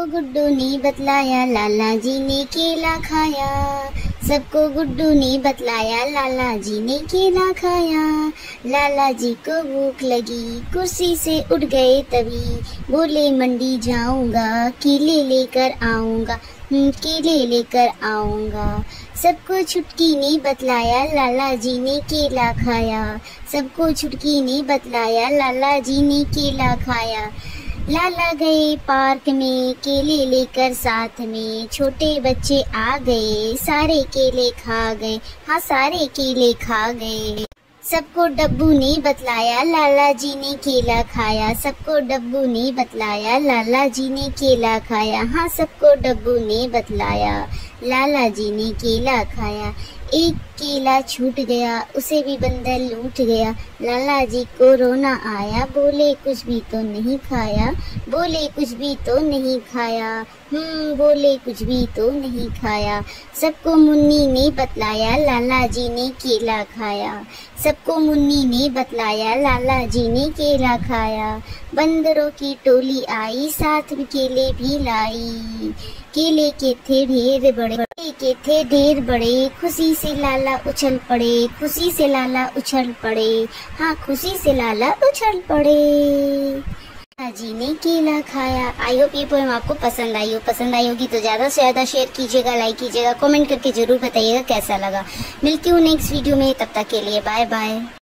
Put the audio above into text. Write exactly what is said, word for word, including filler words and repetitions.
सबको गुड्डू ने बतलाया, लाला जी ने केला खाया। सबको गुड्डू ने बतलाया, लाला जी ने केला खाया। लाला जी को भूख लगी, कुर्सी से उठ गए तभी। बोले मंडी जाऊंगा, केले लेकर आऊंगा, केले लेकर आऊंगा। सबको छुटकी ने बतलाया, लाला जी ने केला खाया। सबको छुटकी ने बतलाया, लाला जी ने केला खाया। लाला गए पार्क में, केले लेकर साथ में। छोटे बच्चे आ गए, सारे केले खा गए, हाँ सारे केले खा गए। सबको डब्बू ने बतलाया, लाला जी ने केला खाया। सबको डब्बू ने बतलाया, लाला जी ने केला खाया। हाँ सबको डब्बू ने बतलाया, लाला जी ने केला खाया। एक केला छूट गया, उसे भी बंदर लूट गया। लाला जी को रोना आया, बोले कुछ भी तो नहीं खाया। बोले कुछ भी तो नहीं खाया, हम्म बोले कुछ भी तो नहीं खाया। सबको मुन्नी ने बतलाया, लाला जी ने केला खाया। सबको मुन्नी ने बतलाया, लाला जी ने केला खाया। बंदरों की टोली आई, साथ में केले भी लाई। केले के थे ढेर बड़े, केले के थे ढेर बड़े। खुशी से लाला उछल पड़े, खुशी से लाला उछल पड़े, हाँ खुशी से लाला उछल पड़े। लाला जी ने केला खाया। आई होप ये पोएम आपको पसंद आई हो। पसंद आई होगी तो ज़्यादा से ज़्यादा शेयर कीजिएगा, लाइक कीजिएगा, कमेंट करके ज़रूर बताइएगा कैसा लगा। मिलती हूँ नेक्स्ट वीडियो में, तब तक के लिए बाय बाय।